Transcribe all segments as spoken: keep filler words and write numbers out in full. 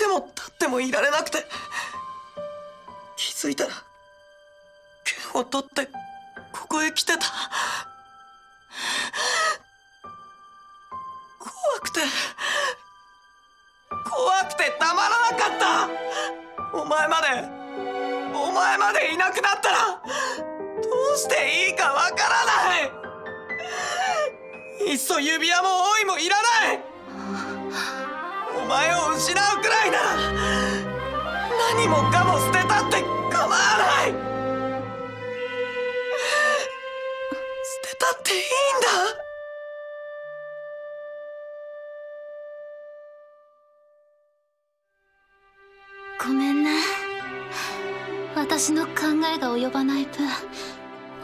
ても立ってもいられなくて、気づいたら剣を取ってここへ来てた。怖くて怖くてたまらなかった。お前までお前までいなくなったらどうしていいかわからない。いっそ指輪も老いもいらない。お前を失うくらいなら何もかも捨てたって構わない。捨てたっていいんだ。ごめんね、私の考えが及ばない分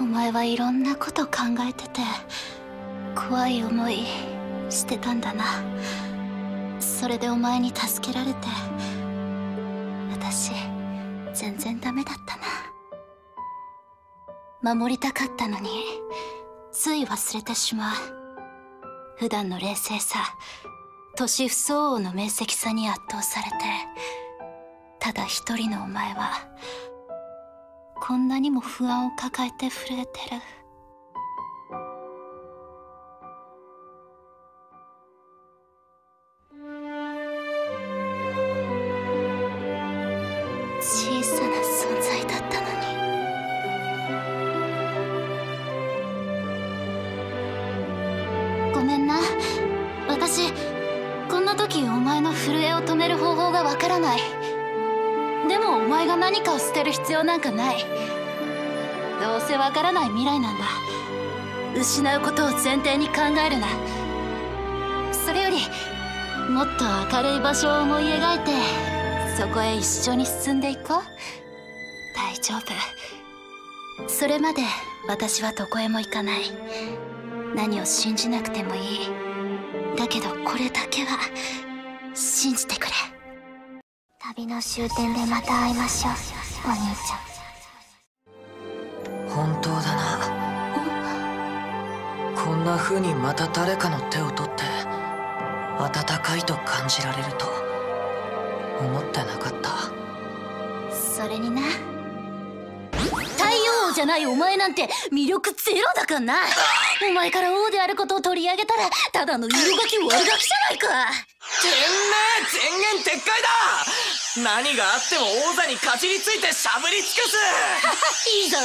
お前はいろんなこと考えてて怖い思いしてたんだな。それでお前に助けられて、私全然ダメだったな。守りたかったのについ忘れてしまう。普段の冷静さ、年不相応の明晰さに圧倒されて、ただ一人のお前はこんなにも不安を抱えて震えてる。小さな存在だったのに。ごめんな、私こんな時お前の震えを止める方法がわからない。でもお前が何かを捨てる必要なんかない。どうせわからない未来なんだ。失うことを前提に考えるな。それよりもっと明るい場所を思い描いてそこへ一緒に進んでいこう。大丈夫。それまで私はどこへも行かない。何を信じなくてもいい。だけどこれだけは信じてくれ。旅の終点でまた会いましょう、お兄ちゃん。本当だな。こんな風にまた誰かの手を取って温かいと感じられると思ってなかった。それにな、太陽王じゃないお前なんて魅力ゼロだからな。お前から王であることを取り上げたらただの色書き悪ガキじゃないか。てめえ、前言撤回だ。何があっても王座にかじりついてしゃぶり尽くす。いいぞ。